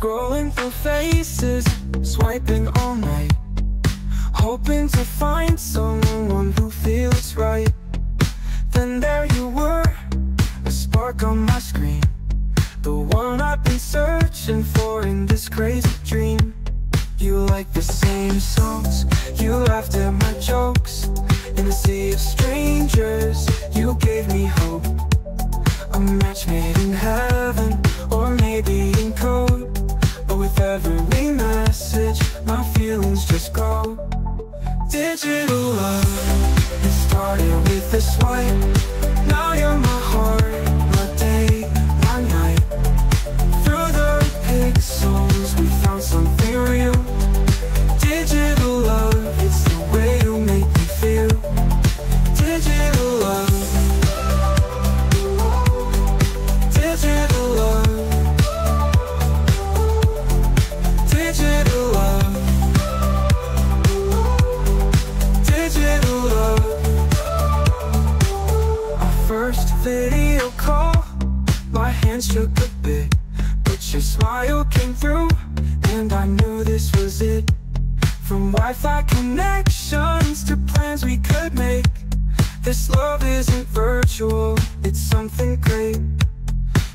Scrolling through faces, swiping all night, hoping to find someone who feels right. Then there you were, a spark on my screen, the one I've been searching for in this crazy dream. You like the same songs, you laughed at my jokes. In a sea of strangers, you gave me hope. A match made in heaven, or maybe in code. But with every message, my feelings just go digital love. It started with a swipe, now you're my heart, my day, my night. Through the pixels, we found something real. Digital love, it's the way to make me feel. Digital love, digital love. Video call, my hands shook a bit, but your smile came through, and I knew this was it. From Wi-Fi connections to plans we could make, this love isn't virtual, it's something great.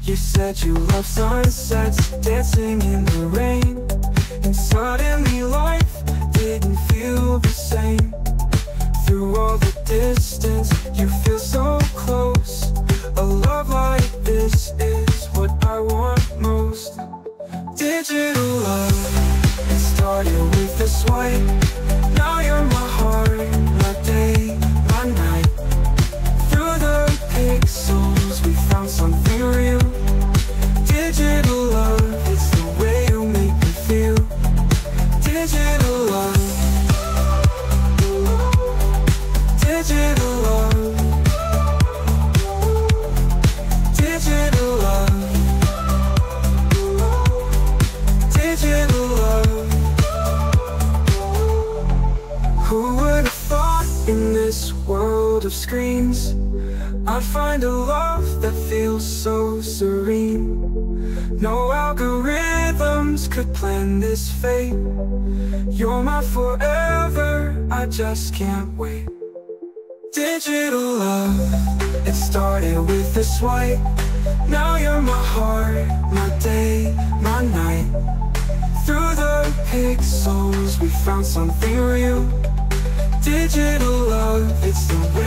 You said you love sunsets, dancing in the rain, and suddenly life didn't feel the same. Through all the distance, you feel so close. A love like this is what I want most. Digital love, it started with a swipe. Now you're my heart, my day, my night. Through the pixels, we found something real. Digital love, it's the way you make me feel. Digital love. Digital love, digital love, digital love. Who would have thought in this world of screens I'd find a love that feels so serene? No algorithms could plan this fate. You're my forever, I just can't wait. Digital love, it started with a swipe. Now you're my heart, my day, my night. Through the pixels, we found something real. Digital love, it's the way